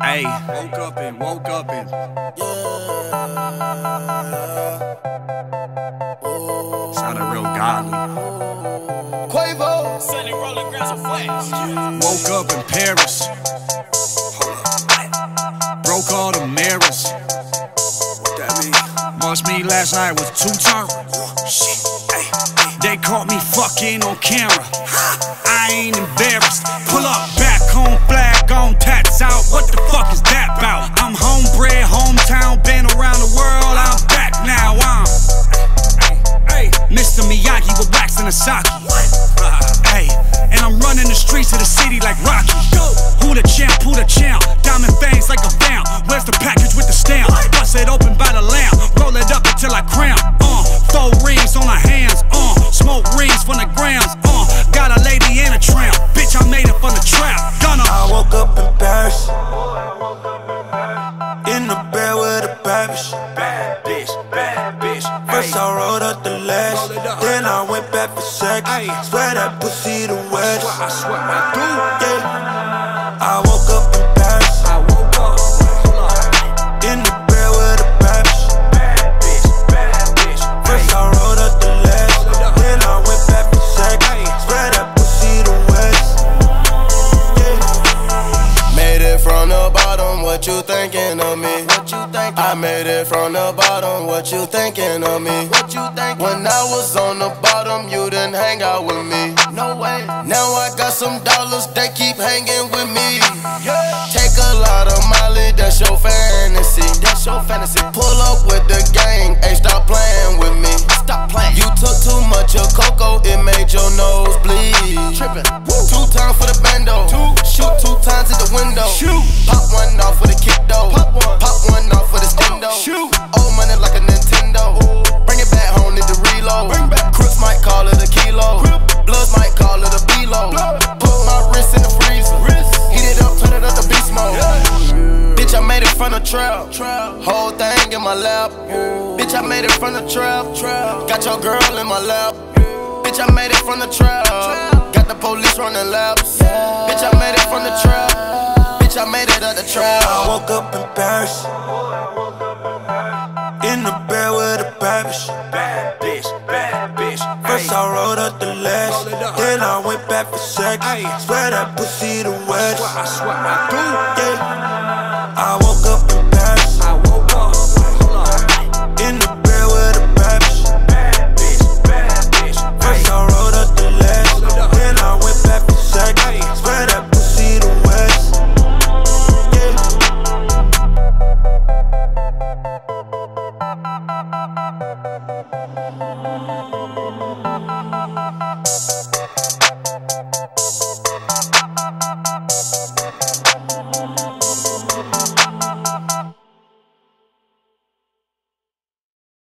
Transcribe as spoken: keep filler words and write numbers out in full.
Hey, woke up and woke up and yeah. Oh, sounded real godly. Quavo, Sunny rolling grass of flash. Woke up in Paris. Broke all the mirrors. What that mean? Must me last night was two turns. They caught me fucking on camera. I ain't embarrassed. Pull up, back home, flag on, tats out. What the fuck is that about? I'm homebred, hometown, been around the world. I'm back now. I'm Mister Miyagi with wax and a sake. Hey, and I'm running the streets of the city like Rocky. Who the champ? Who the champ? Diamond fangs like a fam. Where's the package with the stamp? Bust it open by the lamb. Roll it up until I cramp. Uh, four rings on our hands. Uh, smoke rings from the grams. Uh, got a lady and a tramp. Bitch, I made it from the trap. Gunna. I woke up in Paris. In the bed with a babish. Bad bitch, bad bitch. First I rolled up the lash. Then I went back for sex. Swear that pussy the worst. I swear I do. Yeah. I woke up in Paris. I woke up. In the bed with a babish. Bad bitch, bad bitch. First I rolled up the lash. Then I went back for sex. Swear that pussy the worst. Yeah. Made it from the bottom. What you thinking of me? I made it from the bottom, what you thinking of me? What you thinking? When I was on the bottom, you didn't hang out with me. No way. Now I got some dollars, they keep hanging with me. Yeah. Take a lot of Molly, that's your fantasy. That's your fantasy. Pull up with the gang, hey, stop playing with me. Stop playing. You took too much of cocoa, it made your nose bleed. Trippin'. Woo. Two times for the bando. Two. Shoot two times at the window. Shoot. Pop one off with a kick though. Pop one. Pop one off with a stem though. Shoot. Old money like a Nintendo. Ooh. Bring it back home, need to reload. Bring back. Crips might call it a kilo. Crip. Bloods might call it a B-low. Put my wrist in the freezer. Wrist. Heat it up, turn it up to beast mode. Yeah. Bitch, I made it from the trap. Trap. Whole thing in my lap. Ooh. Bitch, I made it from the trap. Trap. Got your girl in my lap. Ooh. Bitch, I made it from the trap. Trap. Got the police running laps. Yeah. Bitch, I made it from the trap. Bitch, I made it at the trap. I woke up in Paris. In the bed with a babish. Bad bitch, bad bitch. First I rolled up the lash. Then I went back for sex. Swear that pussy the worst. I swear I do, yeah.